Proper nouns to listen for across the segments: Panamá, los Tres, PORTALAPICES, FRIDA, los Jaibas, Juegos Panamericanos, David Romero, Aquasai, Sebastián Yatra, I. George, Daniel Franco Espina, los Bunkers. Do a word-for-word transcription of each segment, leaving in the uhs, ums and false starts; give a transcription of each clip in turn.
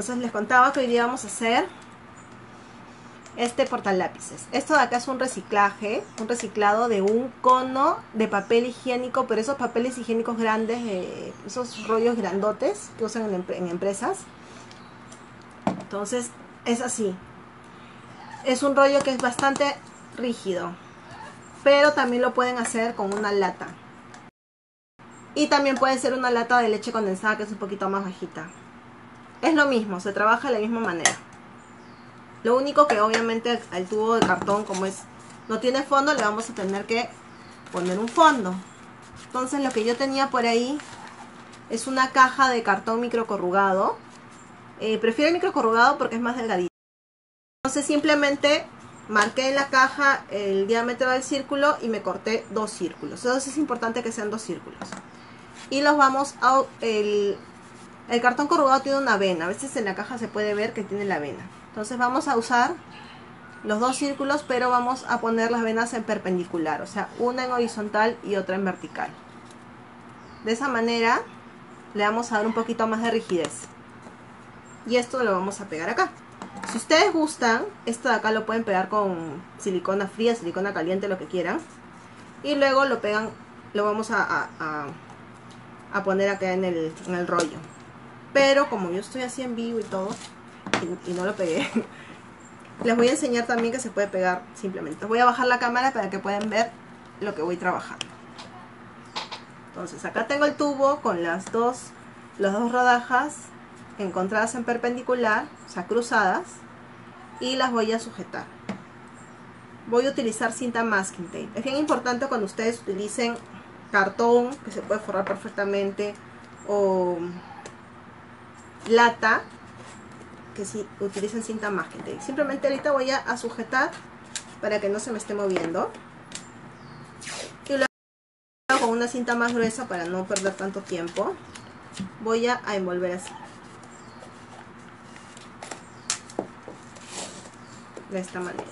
Entonces les contaba que hoy día vamos a hacer este portalápices. Esto de acá es un reciclaje, un reciclado de un cono de papel higiénico, pero esos papeles higiénicos grandes, eh, esos rollos grandotes que usan en, en empresas. Entonces es así, es un rollo que es bastante rígido, pero también lo pueden hacer con una lata. Y también puede ser una lata de leche condensada, que es un poquito más bajita. Es lo mismo, se trabaja de la misma manera. Lo único que obviamente al tubo de cartón, como es, no tiene fondo, le vamos a tener que poner un fondo. Entonces lo que yo tenía por ahí es una caja de cartón microcorrugado. Eh, prefiero el microcorrugado porque es más delgadito. Entonces simplemente marqué en la caja el diámetro del círculo y me corté dos círculos. Entonces es importante que sean dos círculos. Y los vamos a... El, el cartón corrugado tiene una vena. A veces en la caja se puede ver que tiene la vena. Entonces vamos a usar los dos círculos, pero vamos a poner las venas en perpendicular, o sea, una en horizontal y otra en vertical. De esa manera le vamos a dar un poquito más de rigidez. Y esto lo vamos a pegar acá. Si ustedes gustan, esto de acá lo pueden pegar con silicona fría, silicona caliente, lo que quieran. Y luego lo pegan, lo vamos a, a, a, a poner acá en el, en el rollo. Pero como yo estoy así en vivo y todo, y, y no lo pegué, les voy a enseñar también que se puede pegar simplemente. Voy a bajar la cámara para que puedan ver lo que voy trabajando. Entonces acá tengo el tubo con las dos, las dos rodajas encontradas en perpendicular, o sea cruzadas, y las voy a sujetar. Voy a utilizar cinta masking tape. Es bien importante cuando ustedes utilicen cartón, que se puede forrar perfectamente, o lata, que si utilicen cinta masking tape. Simplemente ahorita voy a sujetar para que no se me esté moviendo, y luego con una cinta más gruesa para no perder tanto tiempo voy a envolver así, de esta manera,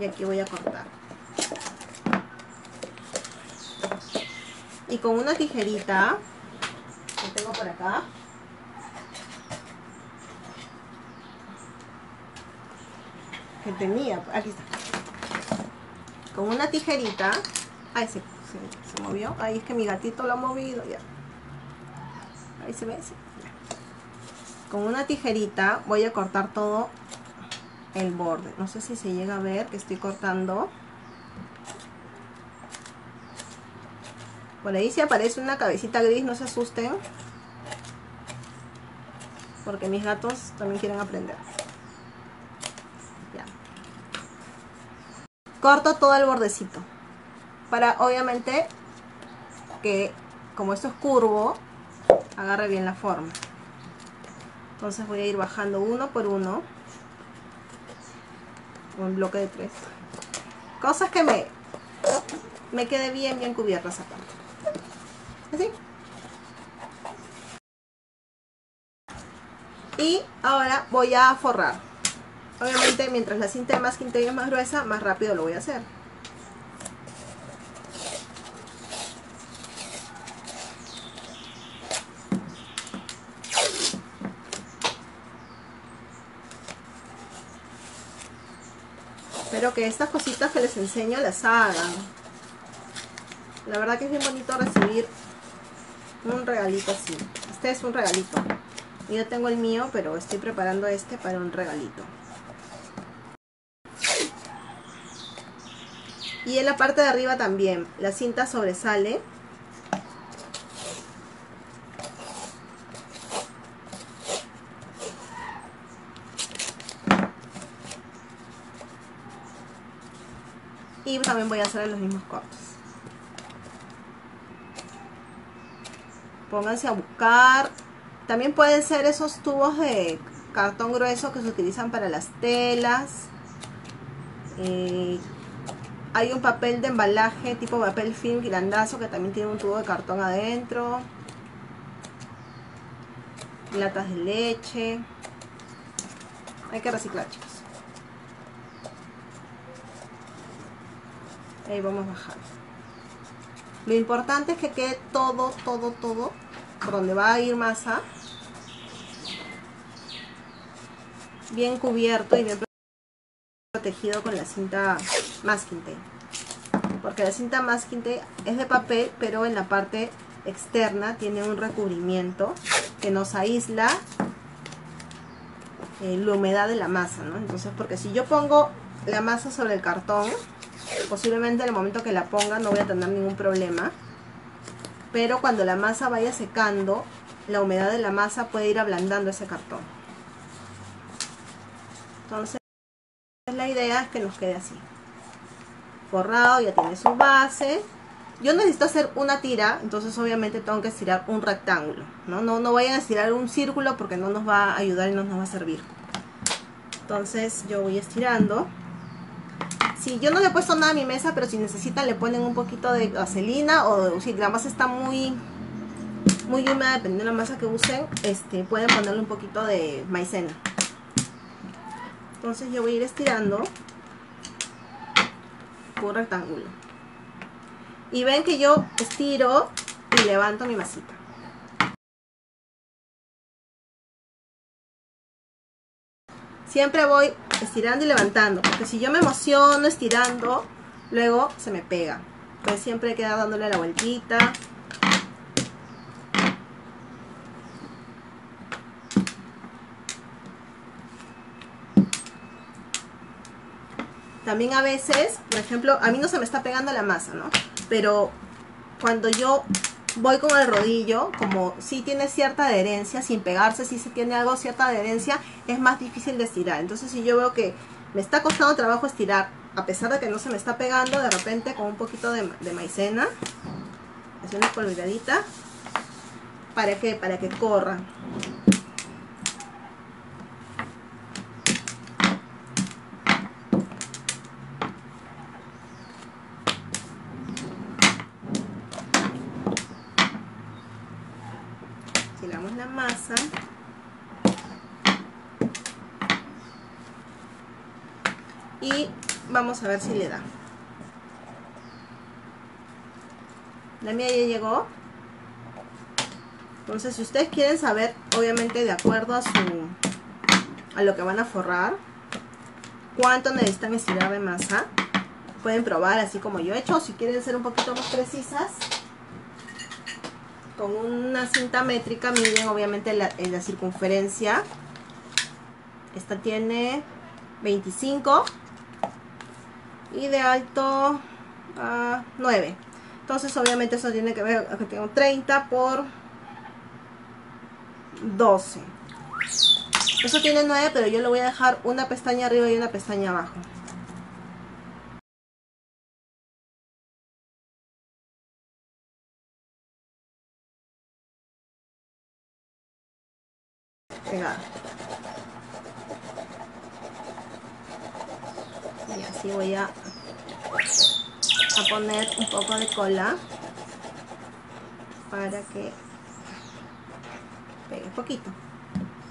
y aquí voy a cortar, y con una tijerita que tengo por acá que tenía, aquí está, con una tijerita, ay se, se, se movió, ay es que mi gatito lo ha movido ya, ahí se ve, sí. Con una tijerita voy a cortar todo el borde. No sé si se llega a ver que estoy cortando. Por ahí si aparece una cabecita gris, no se asusten, porque mis gatos también quieren aprender. Ya. Corto todo el bordecito. Para obviamente que, como esto es curvo, agarre bien la forma. Entonces voy a ir bajando uno por uno, un bloque de tres, cosas que me me quede bien bien cubierta esa parte, así. Y ahora voy a forrar. Obviamente mientras la cinta más quinta más gruesa, más rápido lo voy a hacer. Espero que estas cositas que les enseño las hagan. La verdad que es bien bonito recibir un regalito así. Este es un regalito. Yo tengo el mío, pero estoy preparando este para un regalito. Y en la parte de arriba también. La cinta sobresale. Y también voy a hacer los mismos cortes. Pónganse a buscar. También pueden ser esos tubos de cartón grueso que se utilizan para las telas. Eh, hay un papel de embalaje tipo papel film grandazo que también tiene un tubo de cartón adentro. Latas de leche. Hay que reciclar, chicos. Ahí vamos a bajar. Lo importante es que quede todo, todo, todo por donde va a ir masa, bien cubierto y bien protegido con la cinta masking tape, porque la cinta masking tape es de papel, pero en la parte externa tiene un recubrimiento que nos aísla eh, la humedad de la masa, ¿no? Entonces, porque si yo pongo la masa sobre el cartón, posiblemente en el momento que la ponga no voy a tener ningún problema, pero cuando la masa vaya secando, la humedad de la masa puede ir ablandando ese cartón. Entonces la idea es que nos quede así forrado. Ya tiene su base. Yo necesito hacer una tira, entonces obviamente tengo que estirar un rectángulo, ¿no? No, no vayan a estirar un círculo porque no nos va a ayudar y no nos va a servir. Entonces yo voy estirando. Sí, yo no le he puesto nada a mi mesa, pero si necesitan le ponen un poquito de vaselina, o si la masa está muy muy húmeda, dependiendo de la masa que usen, este, pueden ponerle un poquito de maicena. Entonces yo voy a ir estirando un rectángulo. Y ven que yo estiro y levanto mi masita. Siempre voy estirando y levantando, porque si yo me emociono estirando, luego se me pega. Entonces siempre hay que dar dándole la vueltita. También a veces, por ejemplo, a mí no se me está pegando la masa, ¿no? Pero cuando yo voy con el rodillo, como sí tiene cierta adherencia, sin pegarse, si se tiene algo, cierta adherencia, es más difícil de estirar. Entonces si yo veo que me está costando trabajo estirar, a pesar de que no se me está pegando, de repente con un poquito de, de maicena, hacer una polvilladita, ¿para qué? Para que corra. Masa, y vamos a ver si le da. La mía ya llegó. Entonces si ustedes quieren saber, obviamente de acuerdo a su a lo que van a forrar, cuánto necesitan estirar de masa, pueden probar así como yo he hecho. Si quieren ser un poquito más precisas, con una cinta métrica miden obviamente la, en la circunferencia. Esta tiene veinticinco y de alto uh, nueve. Entonces obviamente eso tiene que ver que tengo treinta por doce. Eso tiene nueve, pero yo le voy a dejar una pestaña arriba y una pestaña abajo. Y así voy a, a poner un poco de cola para que pegue un poquito.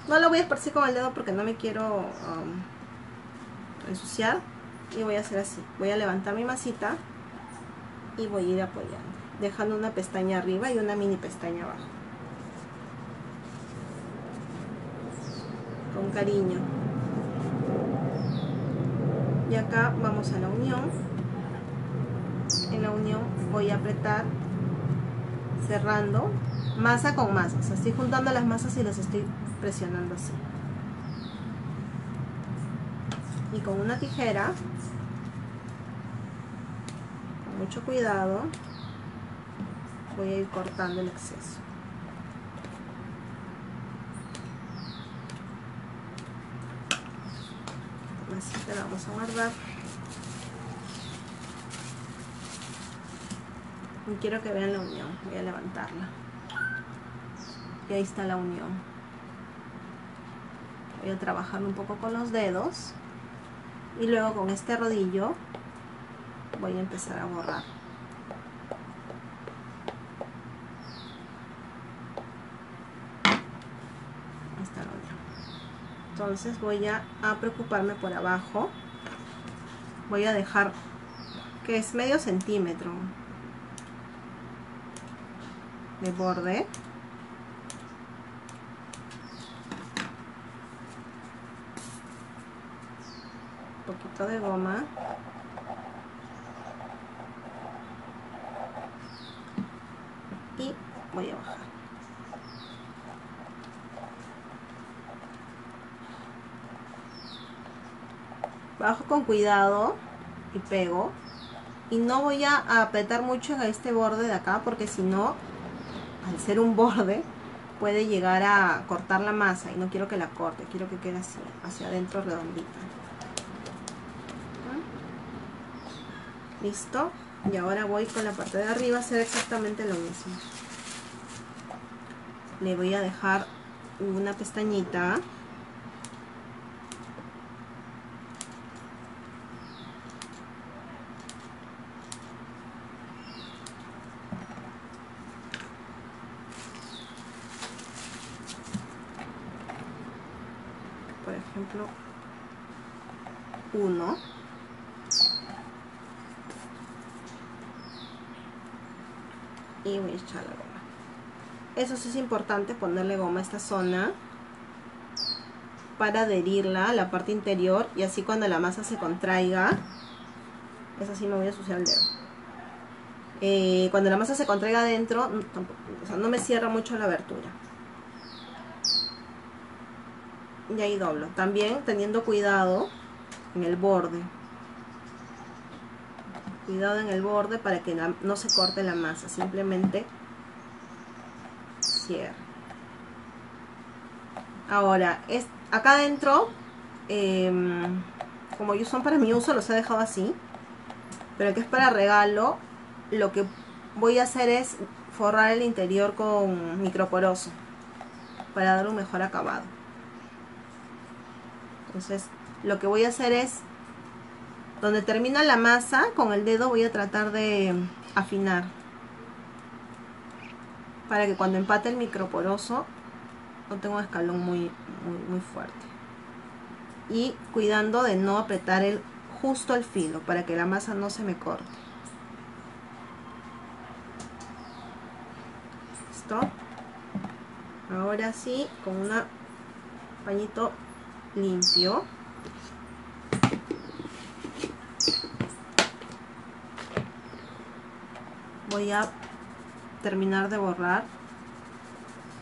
No lo voy a esparcir con el dedo porque no me quiero um, ensuciar. Y voy a hacer así. Voy a levantar mi masita y voy a ir apoyando, dejando una pestaña arriba y una mini pestaña abajo. Con cariño. Y acá vamos a la unión. En la unión voy a apretar cerrando masa con masa, o sea, estoy juntando las masas y las estoy presionando así, y con una tijera con mucho cuidado voy a ir cortando el exceso. Así que la vamos a guardar. Y quiero que vean la unión. Voy a levantarla. Y ahí está la unión. Voy a trabajar un poco con los dedos. Y luego con este rodillo voy a empezar a borrar. Ahí está la unión. Entonces voy a, a preocuparme por abajo. Voy a dejar que es medio centímetro de borde. poquito de goma. Y voy a bajar. Bajo con cuidado y pego. Y no voy a apretar mucho en este borde de acá, porque si no, al ser un borde, puede llegar a cortar la masa. Y no quiero que la corte, quiero que quede así, hacia adentro redondita. Listo. Y ahora voy con la parte de arriba a hacer exactamente lo mismo. Le voy a dejar una pestañita. Por ejemplo, uno. Y voy a echar la goma. Eso sí es importante, ponerle goma a esta zona para adherirla a la parte interior, y así cuando la masa se contraiga, eso sí me voy a ensuciar el dedo. Eh, cuando la masa se contraiga adentro, no, tampoco, o sea, no me cierra mucho la abertura. Y ahí doblo, también teniendo cuidado en el borde. Cuidado en el borde para que no se corte la masa, simplemente cierra. Ahora, es, acá adentro, eh, como son para mi uso, los he dejado así. Pero que es para regalo, lo que voy a hacer es forrar el interior con microporoso para dar un mejor acabado. Entonces, lo que voy a hacer es, donde termina la masa, con el dedo voy a tratar de afinar para que cuando empate el microporoso no tenga un escalón muy, muy, muy fuerte. Y cuidando de no apretar el, justo el filo para que la masa no se me corte. Listo. Ahora sí, con un pañito limpio. Voy a terminar de borrar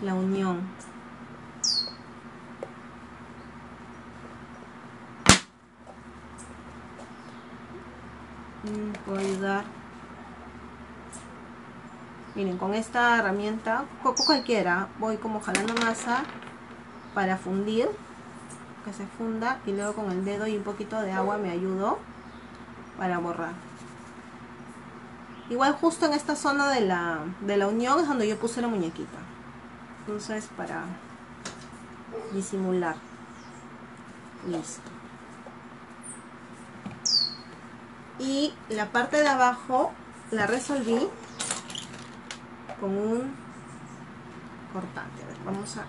la unión. Puedo ayudar. Miren, con esta herramienta, poco cualquiera, voy como jalando masa para fundir, que se funda, y luego con el dedo y un poquito de agua me ayudo para borrar. Igual justo en esta zona de la, de la unión es donde yo puse la muñequita. Entonces, para disimular. Listo. Y la parte de abajo la resolví con un cortante. A ver, vamos a...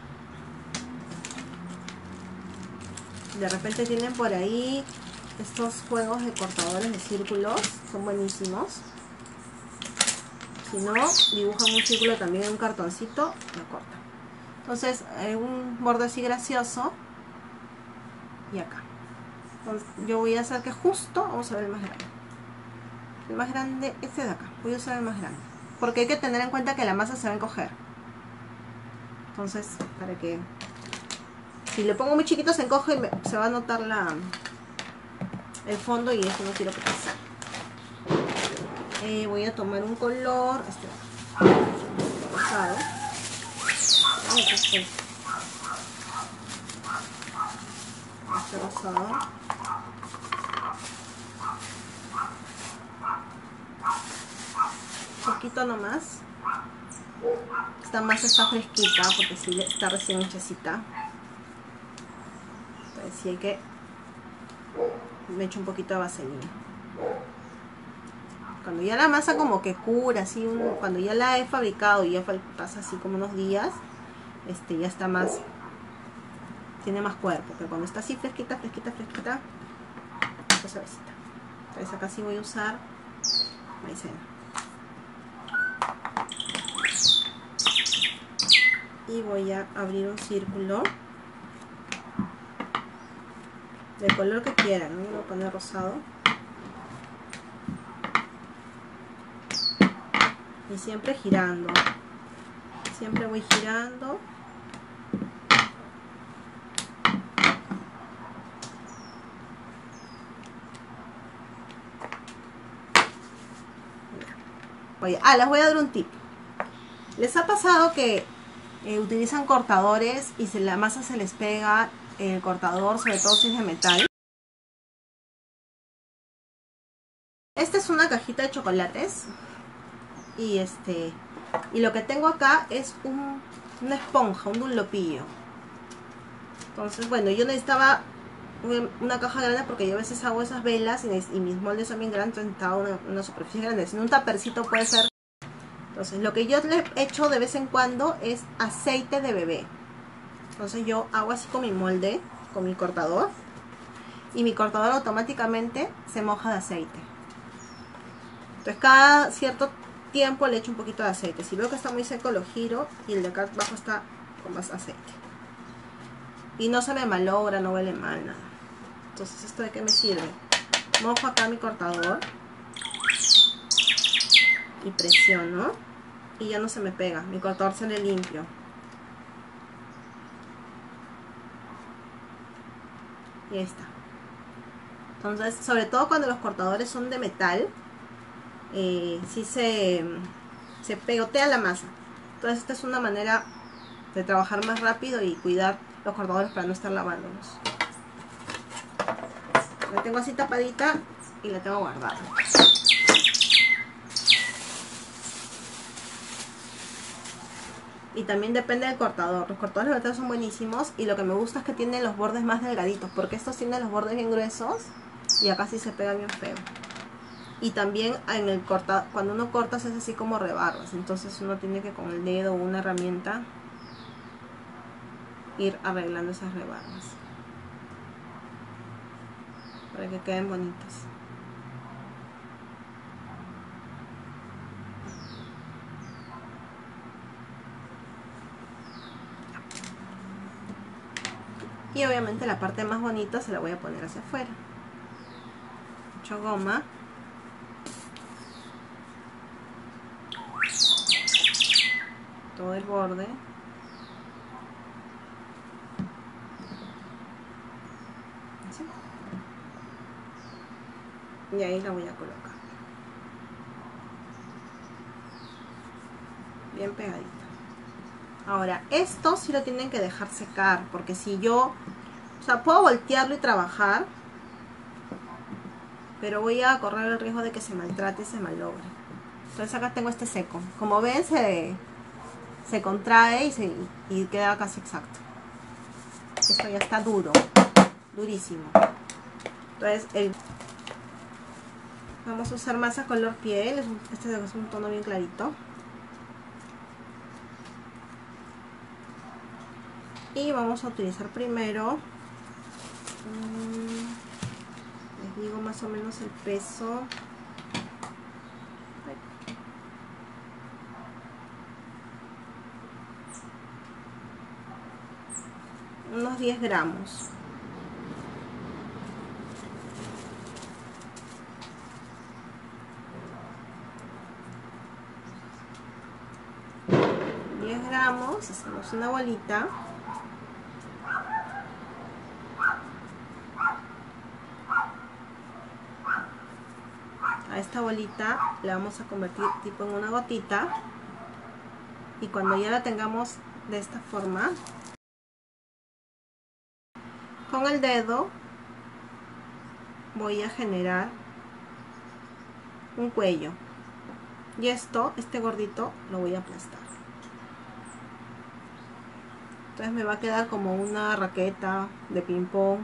De repente tienen por ahí estos juegos de cortadores de círculos. Son buenísimos. Si no, dibujan un círculo también en un cartoncito, lo cortan. Entonces, eh, un borde así gracioso. Y acá. Entonces, yo voy a hacer que justo, vamos a ver el más grande. El más grande, este de acá. Voy a usar el más grande. Porque hay que tener en cuenta que la masa se va a encoger. Entonces, para que... Si le pongo muy chiquito se encoge y me, se va a notar la, el fondo, y eso no quiero que pase. Eh, voy a tomar un color, este, rosado. Este rosado. Un poquito nomás. Esta masa está fresquita porque sí está recién hechecita. Entonces sí hay que... Le echo un poquito de vaselina. Cuando ya la masa como que cura, así un, cuando ya la he fabricado y ya pasa así como unos días, este ya está más, tiene más cuerpo. Pero cuando está así fresquita, fresquita, fresquita, está suavecita. Entonces acá sí voy a usar maicena. Y voy a abrir un círculo. del color que quieran, ¿no? Yo voy a poner rosado. Y siempre girando. Siempre voy girando. Oye, ah, les voy a dar un tip. ¿Les ha pasado que eh, utilizan cortadores y se, la masa se les pega el cortador, sobre todo si es de metal? Esta es una cajita de chocolates. Y este y lo que tengo acá es un, una esponja, un dulopillo. Entonces, bueno, yo necesitaba una caja grande porque yo a veces hago esas velas y, y mis moldes son bien grandes, necesitaba una, una superficie grande. Si no, un tapercito puede ser. Entonces, lo que yo le echo de vez en cuando es aceite de bebé. Entonces yo hago así con mi molde, con mi cortador, y mi cortador automáticamente se moja de aceite. Entonces cada cierto tiempo le echo un poquito de aceite. Si veo que está muy seco lo giro y el de acá abajo está con más aceite. Y no se me malogra, no huele mal, nada. Entonces, ¿esto de qué me sirve? Mojo acá mi cortador y presiono y ya no se me pega. Mi cortador sale limpio. Y ahí está. Entonces, sobre todo cuando los cortadores son de metal, eh, sí se, se pegotea la masa. Entonces esta es una manera de trabajar más rápido y cuidar los cortadores para no estar lavándolos. La tengo así tapadita y la tengo guardada. Y también depende del cortador. Los cortadores de metal son buenísimos y lo que me gusta es que tienen los bordes más delgaditos, porque estos tienen los bordes bien gruesos y acá sí se pega bien feo. Y también en el corta, cuando uno corta es así como rebarbas, entonces uno tiene que con el dedo o una herramienta ir arreglando esas rebarbas para que queden bonitas. Y obviamente la parte más bonita se la voy a poner hacia afuera. Mucha goma. Todo el borde. Así. Y ahí la voy a colocar. Bien pegadita. Ahora, esto sí lo tienen que dejar secar, porque si yo, o sea, puedo voltearlo y trabajar, pero voy a correr el riesgo de que se maltrate y se malogre. Entonces acá tengo este seco. Como ven, se, se contrae y, se, y queda casi exacto. Esto ya está duro, durísimo. Entonces, el, vamos a usar masa color piel, este es un tono bien clarito. Y vamos a utilizar primero, um, les digo más o menos el peso. Unos diez gramos. diez gramos, hacemos una bolita. Esta bolita la vamos a convertir tipo en una gotita y cuando ya la tengamos de esta forma, con el dedo voy a generar un cuello y esto, este gordito lo voy a aplastar. Entonces me va a quedar como una raqueta de ping pong,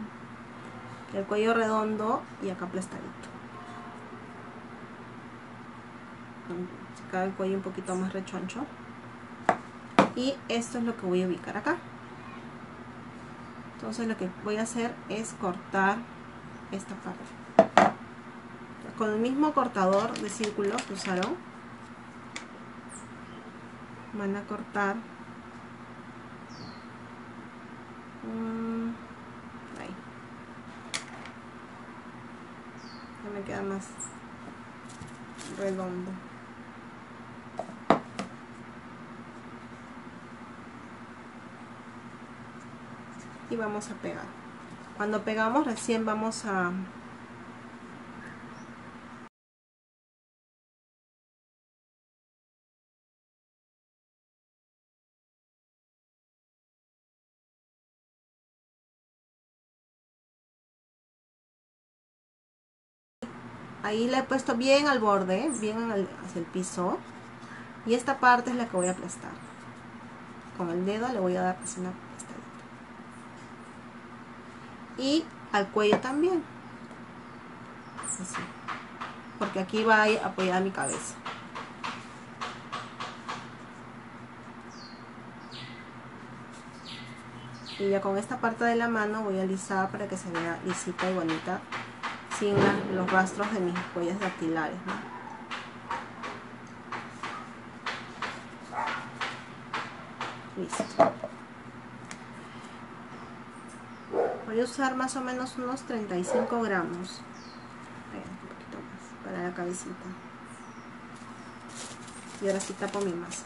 el cuello redondo y acá aplastadito. Acá el cuello un poquito más rechoncho y esto es lo que voy a ubicar acá. Entonces lo que voy a hacer es cortar esta parte con el mismo cortador de círculo que usaron. Van a cortar ahí. queda más redondo. Y vamos a pegar. Cuando pegamos recién vamos a ahí la he puesto bien al borde, bien al, hacia el piso, y esta parte es la que voy a aplastar con el dedo. Le voy a dar así una aplastadita y al cuello también, así, porque aquí va a apoyar mi cabeza. Y ya con esta parte de la mano voy a alisar para que se vea lisita y bonita, sin los rastros de mis huellas dactilares, ¿no? Listo. Voy a usar más o menos unos treinta y cinco gramos, un poquito más, para la cabecita. Y ahora sí tapo mi masa.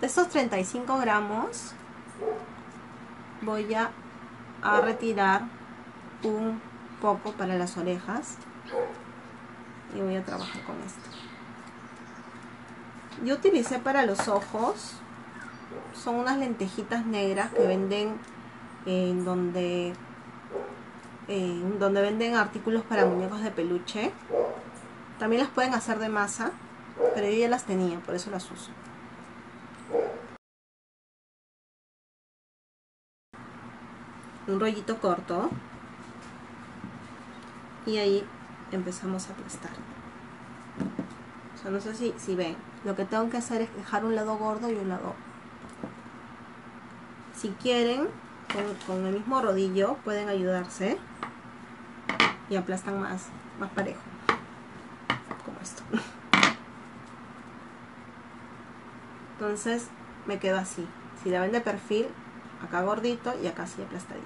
De estos treinta y cinco gramos voy a a retirar un poco para las orejas y voy a trabajar con esto. Yo utilicé para los ojos, son unas lentejitas negras que venden en eh, donde eh, donde venden artículos para muñecos de peluche. También las pueden hacer de masa, pero yo ya las tenía, por eso las uso. Un rollito corto y ahí empezamos a aplastar. O sea, no sé si, si ven, lo que tengo que hacer es dejar un lado gordo y un lado. Si quieren, con, con el mismo rodillo pueden ayudarse y aplastan más, más parejo, como esto. Entonces me quedo así. Si la ven de perfil, acá gordito y acá así aplastadito,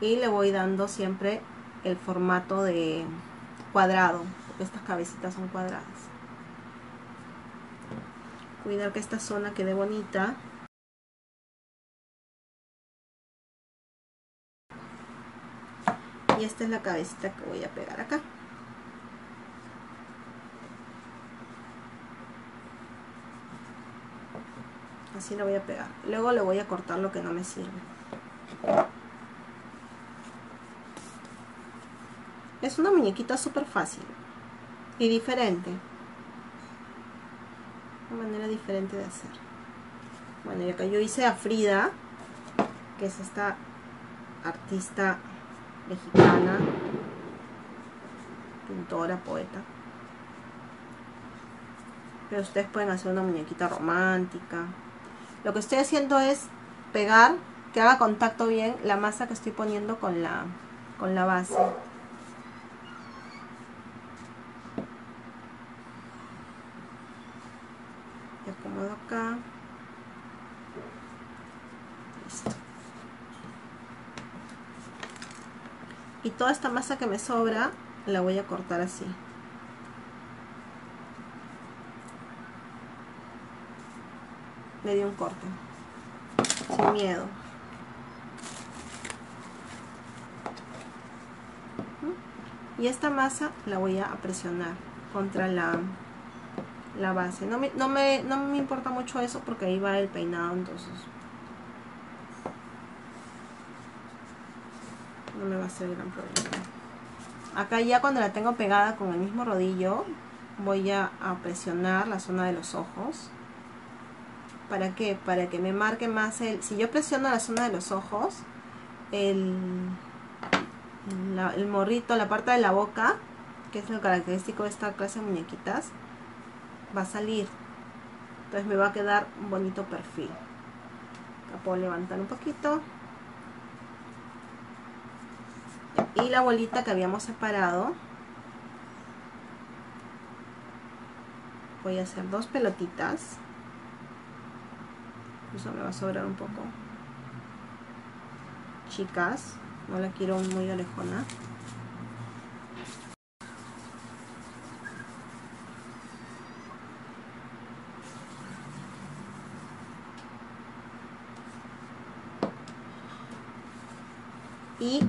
y le voy dando siempre el formato de cuadrado, porque estas cabecitas son cuadradas. Cuidar que esta zona quede bonita. Y esta es la cabecita que voy a pegar acá. Así lo voy a pegar. Luego le voy a cortar lo que no me sirve. Es una muñequita súper fácil y diferente, una manera diferente de hacer. Bueno, y acá yo hice a Frida, que es esta artista mexicana, pintora, poeta. Pero ustedes pueden hacer una muñequita romántica. Lo que estoy haciendo es pegar, que haga contacto bien la masa que estoy poniendo con la, con la base. Y acomodo acá. Listo. Y toda esta masa que me sobra la voy a cortar así. Le di un corte, sin miedo. Y esta masa la voy a presionar contra la, la base. No me, no, me, no me importa mucho eso porque ahí va el peinado, entonces no me va a hacer gran problema. Acá ya cuando la tengo pegada con el mismo rodillo voy a, a presionar la zona de los ojos. ¿Para qué? Para que me marque más el... Si yo presiono la zona de los ojos, el, la, el morrito, la parte de la boca, que es lo característico de esta clase de muñequitas, va a salir. Entonces me va a quedar un bonito perfil. La puedo levantar un poquito. Y la bolita que habíamos separado, voy a hacer dos pelotitas. Eso me va a sobrar un poco, chicas, no la quiero muy alejona. Y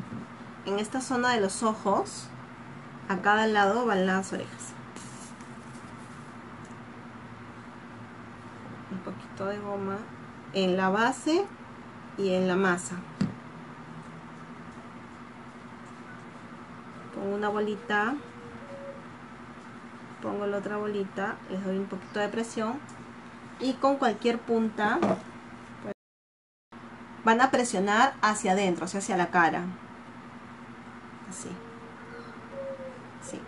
en esta zona de los ojos, a cada lado van las orejas. Un poquito de goma en la base y en la masa. Pongo una bolita, pongo la otra bolita, les doy un poquito de presión y con cualquier punta van a presionar hacia adentro, o sea, hacia la cara. Así. Así.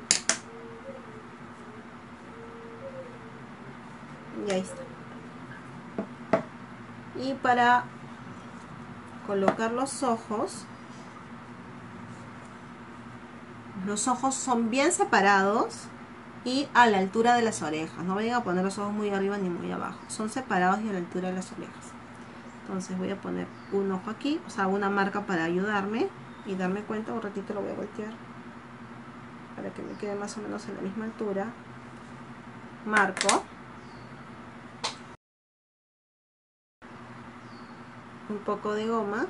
Y ahí está. Y para colocar los ojos, los ojos son bien separados y a la altura de las orejas. No vayan a poner los ojos muy arriba ni muy abajo. Son separados y a la altura de las orejas. Entonces voy a poner un ojo aquí, o sea, una marca para ayudarme y darme cuenta. Un ratito lo voy a voltear para que me quede más o menos en la misma altura. Marco un poco de goma.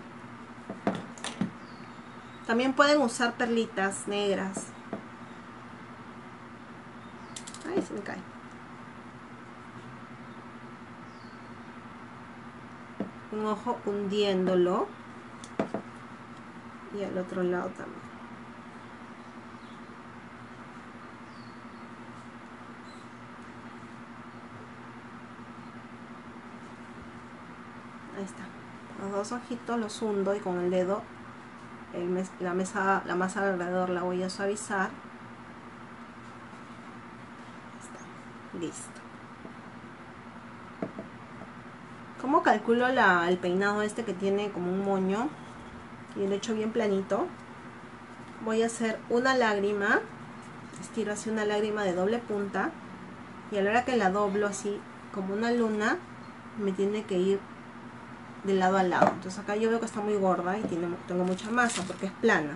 También pueden usar perlitas negras. Ahí se me cae. Un ojo hundiéndolo y al otro lado también. Ahí está, los dos ojitos los hundo y con el dedo el mes, la, mesa, la masa alrededor la voy a suavizar. Ahí está, listo. ¿Cómo calculo la, el peinado este que tiene como un moño? Y lo he hecho bien planito. Voy a hacer una lágrima. Estiro así una lágrima de doble punta. Y a la hora que la doblo así como una luna, me tiene que ir de lado a lado. Entonces acá yo veo que está muy gorda y tiene, tengo mucha masa porque es plana.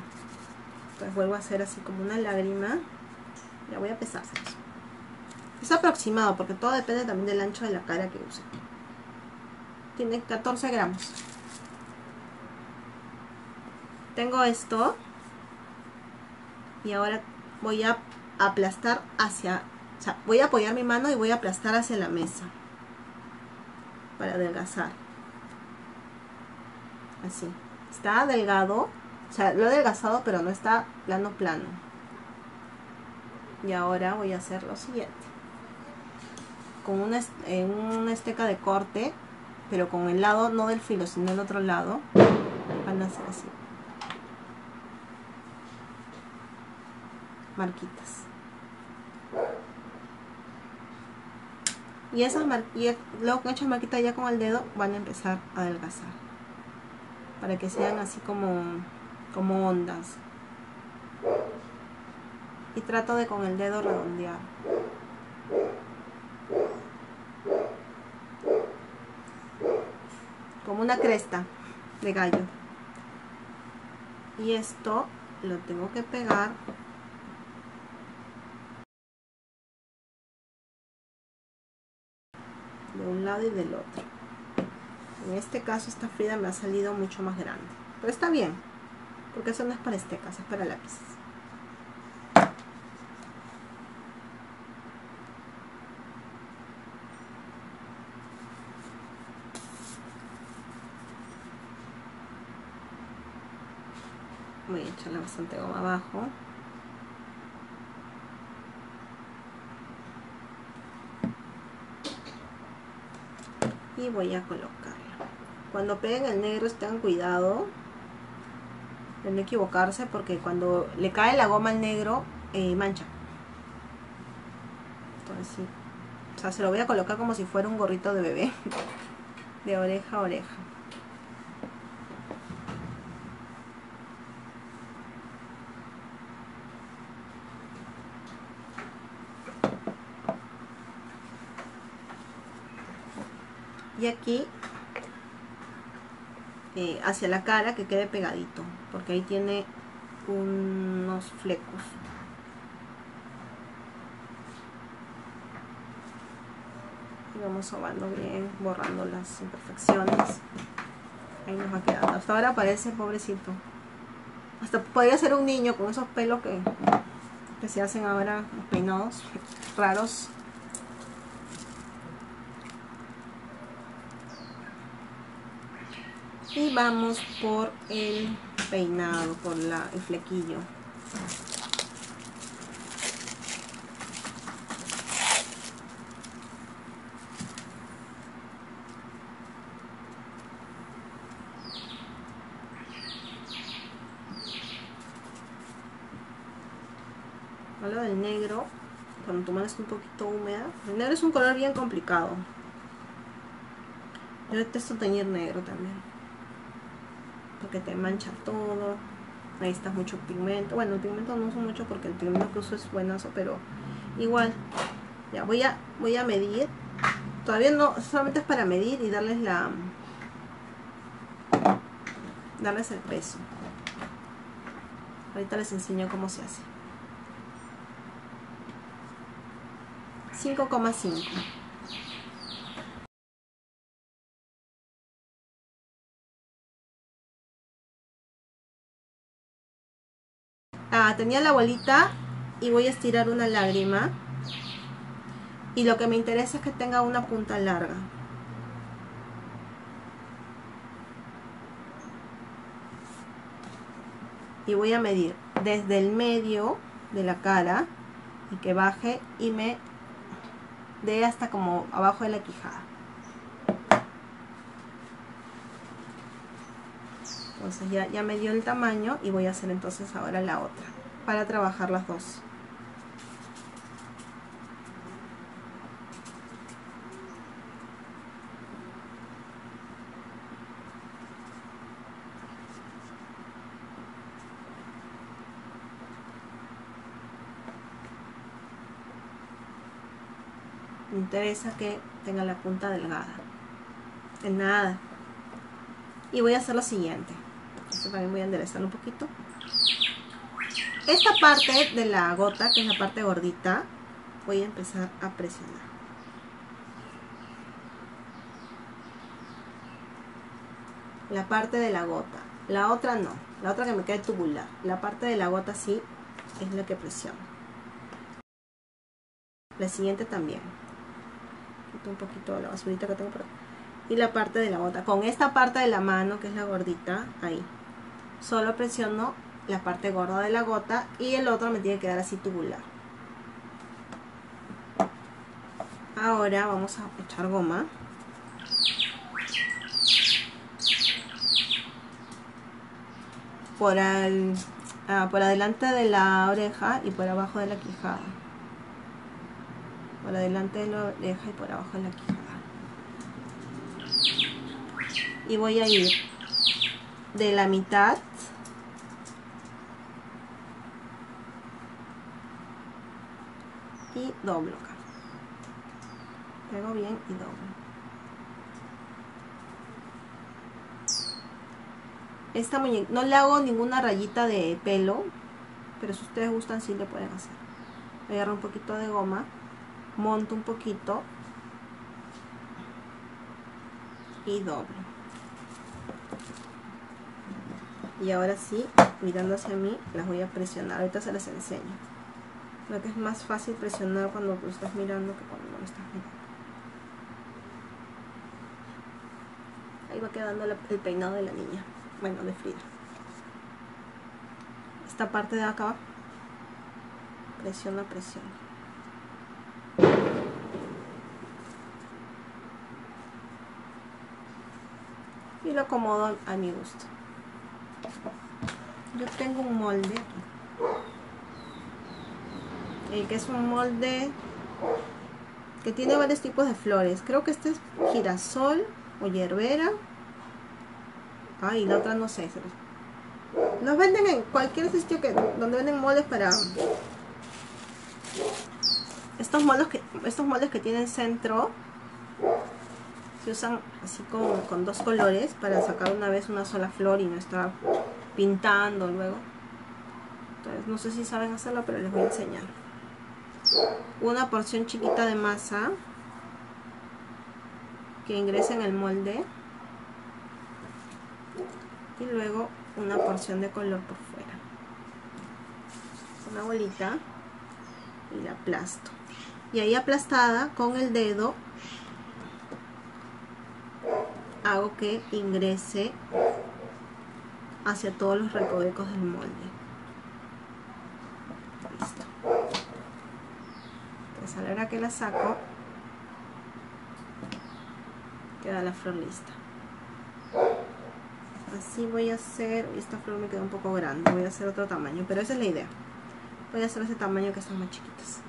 Entonces vuelvo a hacer así como una lágrima. La voy a pesar. Es aproximado porque todo depende también del ancho de la cara que use. Tiene catorce gramos. Tengo esto. Y ahora voy a aplastar hacia... O sea, voy a apoyar mi mano y voy a aplastar hacia la mesa. Para adelgazar. Así. Está delgado. O sea, lo he adelgazado, pero no está plano plano. Y ahora voy a hacer lo siguiente. Con una, eh, una esteca de corte, pero con el lado, no del filo, sino el otro lado, van a hacer así. Marquitas. Y esas marquitas, luego que he hecho marquitas ya con el dedo, van a empezar a adelgazar. Para que sean así como, como ondas. Y trato de con el dedo redondear. Como una cresta de gallo. Y esto lo tengo que pegar. De un lado y del otro. En este caso esta Frida me ha salido mucho más grande. Pero está bien. Porque eso no es para estecas, es para lápices. Voy a echarle bastante goma abajo. Y voy a colocarla. Cuando peguen el negro tengan cuidado de no equivocarse porque cuando le cae la goma al negro eh, mancha. Entonces sí. O sea, se lo voy a colocar como si fuera un gorrito de bebé. De oreja a oreja. Y aquí eh, hacia la cara, que quede pegadito, porque ahí tiene unos flecos. Y vamos sobando bien, borrando las imperfecciones. Ahí nos va quedando. Hasta ahora parece pobrecito. Hasta podría ser un niño con esos pelos que, que se hacen ahora, los peinados raros. Y vamos por el peinado, por la, el flequillo. Hablo del negro, cuando tu mano está un poquito húmeda. El negro es un color bien complicado. Yo detesto teñir negro también, porque te mancha todo. Ahí está mucho pigmento. Bueno, el pigmento no uso mucho porque el pigmento que uso es buenazo, pero igual. Ya voy a voy a medir. Todavía no, solamente es para medir y darles la darles el peso. Ahorita les enseño cómo se hace. cinco coma cinco. Ah, tenía la bolita y voy a estirar una lágrima, y lo que me interesa es que tenga una punta larga. Y voy a medir desde el medio de la cara y que baje y me dé hasta como abajo de la quijada. Entonces ya, ya me dio el tamaño y voy a hacer entonces ahora la otra, para trabajar las dos. Me interesa que tenga la punta delgada. De nada. Y voy a hacer lo siguiente. Esto también voy a enderezarlo un poquito. Esta parte de la gota, que es la parte gordita, voy a empezar a presionar. La parte de la gota, la otra no, la otra que me queda tubular, la parte de la gota sí es la que presiono. La siguiente también. Quito un poquito de la basurita que tengo por aquí. Y la parte de la gota, con esta parte de la mano que es la gordita, ahí solo presiono la parte gorda de la gota y el otro me tiene que quedar así tubular. Ahora vamos a echar goma. Por, al, ah, por adelante de la oreja y por abajo de la quijada. Por adelante de la oreja y por abajo de la quijada. Y voy a ir de la mitad y doblo acá. Pego bien y doblo. Esta muñeca no le hago ninguna rayita de pelo, pero si ustedes gustan sí le pueden hacer. Agarro un poquito de goma, monto un poquito y doblo. Y ahora sí, mirando hacia mí, las voy a presionar. Ahorita se las enseño. Creo que es más fácil presionar cuando tú estás mirando que cuando no lo estás mirando. Ahí va quedando la, el peinado de la niña. Bueno, de Frida. Esta parte de acá va. Presiona, presiona. Y lo acomodo a mi gusto. Yo tengo un molde aquí, el que es un molde que tiene varios tipos de flores. Creo que este es girasol o hierbera. Ay, la otra no sé. Los venden en cualquier sitio que donde venden moldes para estos moldes que estos moldes que tienen centro. se usan así como con dos colores para sacar una vez una sola flor y no estar pintando luego. Entonces no sé si saben hacerlo, pero les voy a enseñar. Una porción chiquita de masa que ingresa en el molde y luego una porción de color por fuera. Una bolita y la aplasto, y ahí aplastada con el dedo hago que ingrese hacia todos los recovecos del molde. Listo. Entonces a la hora que la saco queda la flor lista. Así voy a hacer. Esta flor me queda un poco grande, voy a hacer otro tamaño, pero esa es la idea. Voy a hacer ese tamaño que son más chiquitas.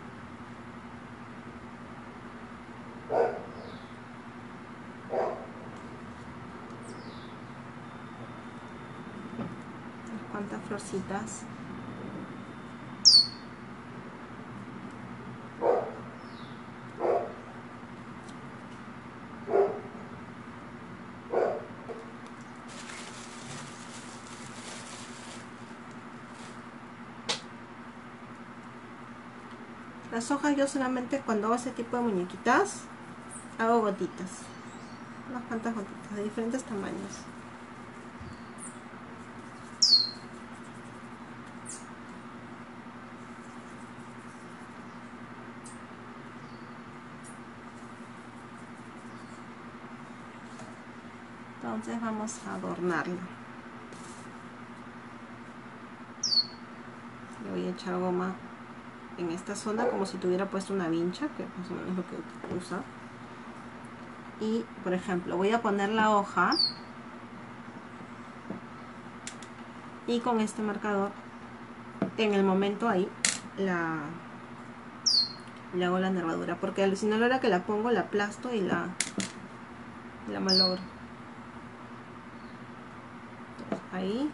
Unas cuantas florcitas. Las hojas yo solamente cuando hago ese tipo de muñequitas hago gotitas, unas cuantas gotitas de diferentes tamaños. Entonces vamos a adornarlo. Le voy a echar goma en esta zona como si tuviera puesto una vincha, que más o menos es lo que usa. Y por ejemplo voy a poner la hoja y con este marcador en el momento ahí la le hago la nervadura, porque si no a la hora que la pongo la aplasto y la la malogro. Entonces, ahí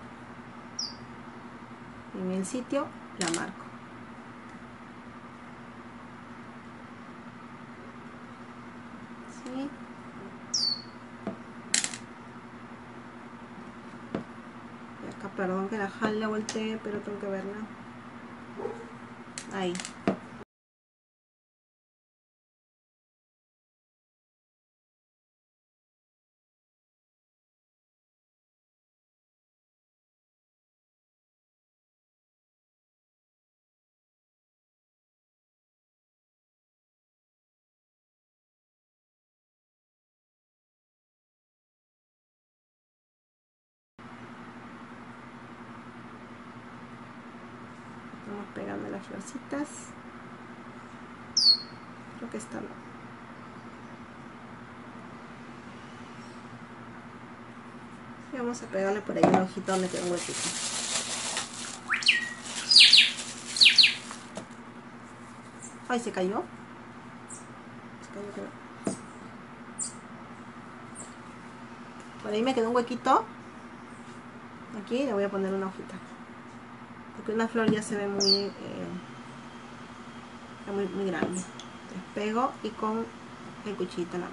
en el sitio la marco. Perdón que la jale, la volteé, pero tengo que verla. Ahí. Pegando las florcitas, creo que está bien. Y vamos a pegarle por ahí un ojito donde queda un huequito. Ay, se cayó. Se cayó, creo. Por ahí me quedó un huequito. Aquí le voy a poner una hojita. Porque una flor ya se ve muy, eh, muy, muy grande. Pego y con el cuchillito en la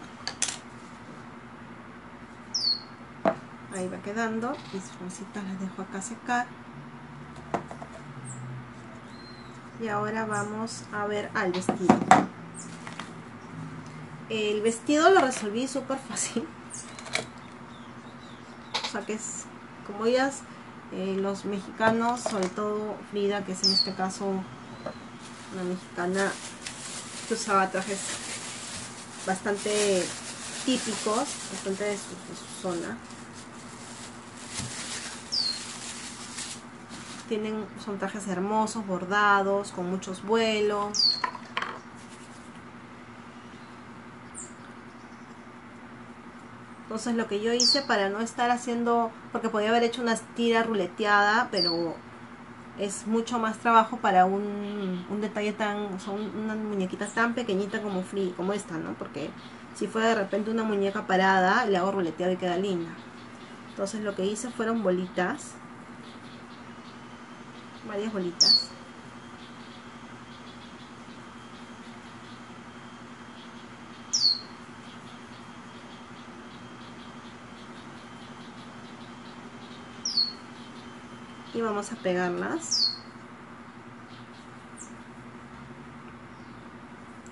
mano. Ahí va quedando. Mis florcitas las dejo acá secar. Y ahora vamos a ver al vestido. El vestido lo resolví súper fácil. O sea que es como ellas. Eh, los mexicanos, sobre todo Frida, que es en este caso una mexicana que usaba trajes bastante típicos, bastante de su, de su zona, tienen, son trajes hermosos, bordados, con muchos vuelos. Entonces lo que yo hice para no estar haciendo, porque podía haber hecho una tira ruleteada, pero es mucho más trabajo para un, un detalle tan, son unas muñequitas tan pequeñitas como free, como esta, ¿no? Porque si fuera de repente una muñeca parada, le hago ruleteado y queda linda. Entonces lo que hice fueron bolitas, varias bolitas. y vamos a pegarlas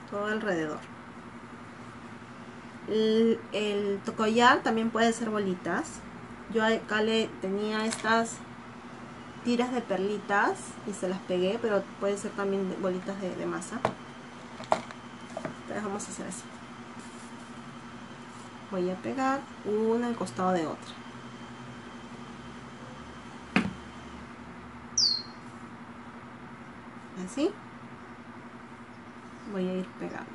todo alrededor. El, el collar también puede ser bolitas. Yo acá le tenía estas tiras de perlitas y se las pegué, pero puede ser también bolitas de, de masa. Entonces vamos a hacer así. Voy a pegar una al costado de otra. Así. Voy a ir pegando.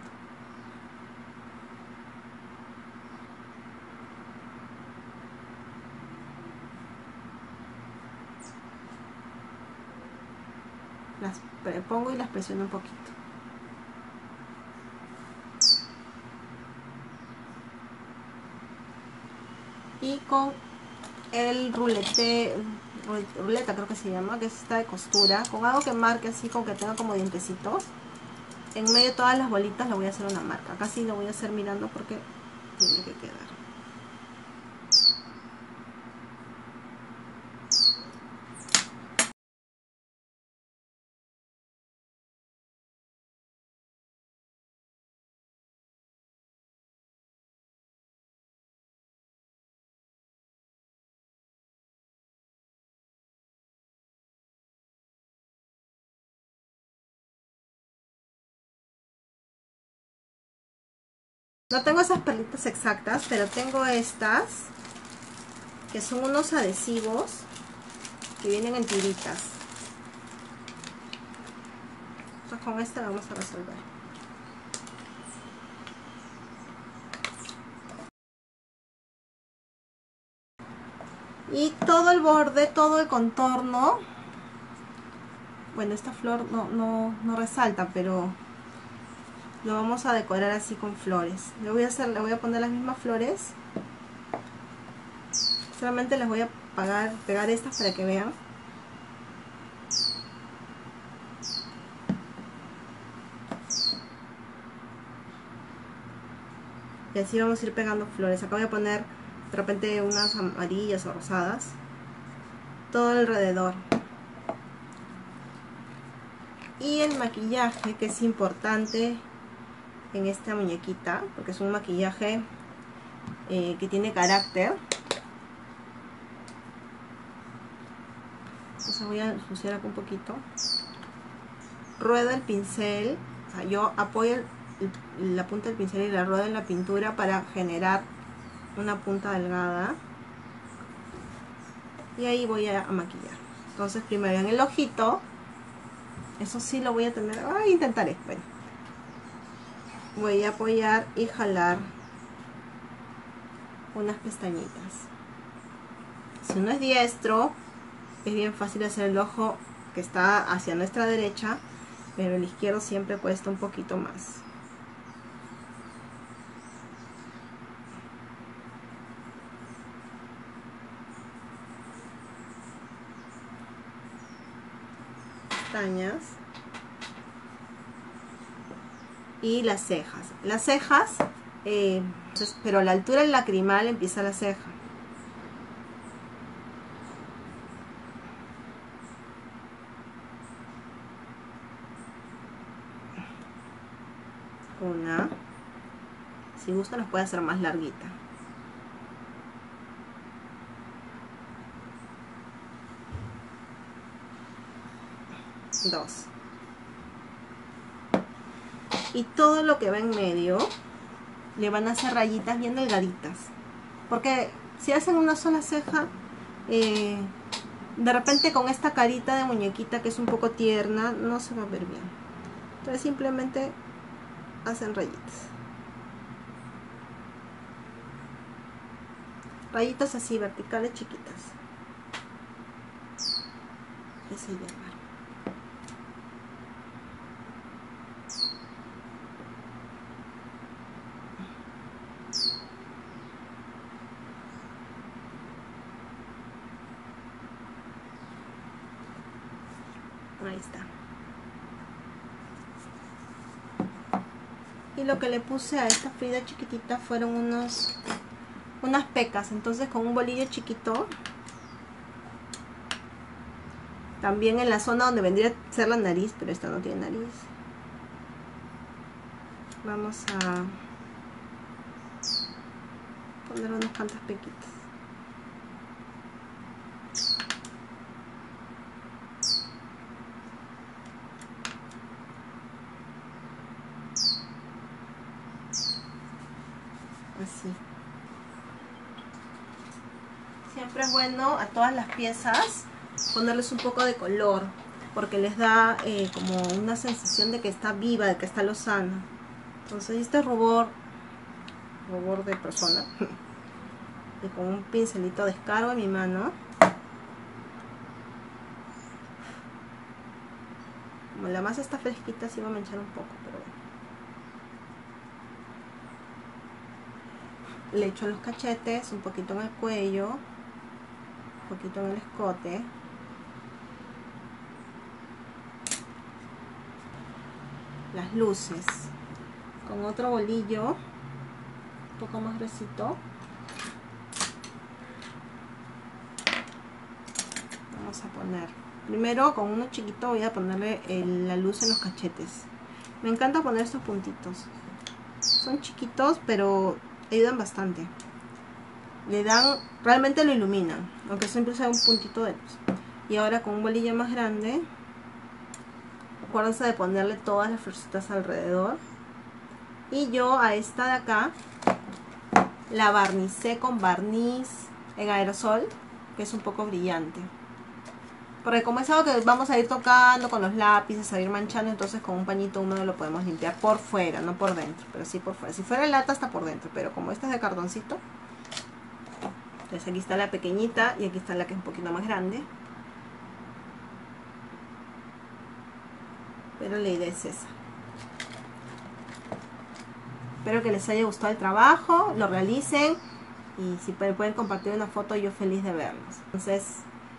Las pongo y las presiono un poquito. Y con el rulete, ruleta creo que se llama, que es esta de costura, con algo que marque así, con que tenga como dientecitos. En medio de todas las bolitas le voy a hacer una marca. Casi lo voy a hacer mirando porque tiene que quedar. No tengo esas perlitas exactas, pero tengo estas que son unos adhesivos que vienen en tiritas. Entonces con esta la vamos a resolver. Y todo el borde, todo el contorno. Bueno, esta flor no, no, no resalta, pero lo vamos a decorar así con flores. Le voy a hacer, le voy a poner las mismas flores. Solamente les voy a pegar, pegar estas para que vean. Y así vamos a ir pegando flores. Acá voy a poner de repente unas amarillas o rosadas. Todo alrededor. Y el maquillaje, que es importante en esta muñequita, porque es un maquillaje eh, que tiene carácter. Entonces voy a ensuciar acá un poquito. Ruedo el pincel, o sea, yo apoyo el, el, la punta del pincel y la ruedo en la pintura para generar una punta delgada, y ahí voy a, a maquillar. Entonces primero en el ojito, eso sí lo voy a tener, ah, intentaré, bueno. Voy a apoyar y jalar unas pestañitas. Si uno es diestro, es bien fácil hacer el ojo que está hacia nuestra derecha, pero el izquierdo siempre cuesta un poquito más. Pestañas. Y las cejas, las cejas, eh, pero la altura del lacrimal empieza la ceja. Una, si gusta nos puede hacer más larguita. Dos. Y todo lo que va en medio le van a hacer rayitas bien delgaditas, porque si hacen una sola ceja, eh, de repente con esta carita de muñequita que es un poco tierna, no se va a ver bien. Entonces simplemente hacen rayitas. Rayitas así, verticales, chiquitas. Así ya. Ahí está. Y lo que le puse a esta Frida chiquitita fueron unos unas pecas. Entonces con un bolillo chiquito También en la zona donde vendría a ser la nariz, pero esta no tiene nariz. Vamos a poner unas cuantas pequitas. Así. Siempre es bueno a todas las piezas ponerles un poco de color, porque les da eh, como una sensación de que está viva, de que está lozana. Entonces este rubor, rubor de persona, y con un pincelito descargo en mi mano, como la masa está fresquita, sí va a manchar un poco, pero bueno. Le echo en los cachetes, un poquito en el cuello, un poquito en el escote. Las luces con otro bolillo un poco más gruesito. Vamos a poner primero con uno chiquito, voy a ponerle el, la luz en los cachetes. Me encanta poner estos puntitos, son chiquitos pero ayudan bastante, le dan, realmente lo iluminan, aunque siempre sea un puntito de luz. Y ahora con un bolillo más grande, acuérdense de ponerle todas las florcitas alrededor. Y yo a esta de acá la barnicé con barniz en aerosol, que es un poco brillante, porque como es algo que vamos a ir tocando con los lápices, a ir manchando, entonces con un pañito húmedo lo podemos limpiar por fuera, no por dentro, pero sí por fuera. Si fuera lata hasta por dentro, pero como esta es de cartoncito, entonces aquí está la pequeñita y aquí está la que es un poquito más grande, pero la idea es esa. Espero que les haya gustado el trabajo, lo realicen, y si pueden compartir una foto, yo feliz de verlos. Entonces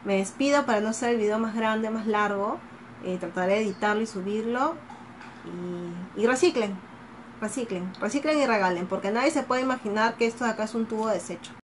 me despido para no hacer el video más grande, más largo. Eh, trataré de editarlo y subirlo. Y, y reciclen, reciclen, reciclen y regalen, porque nadie se puede imaginar que esto de acá es un tubo de desecho.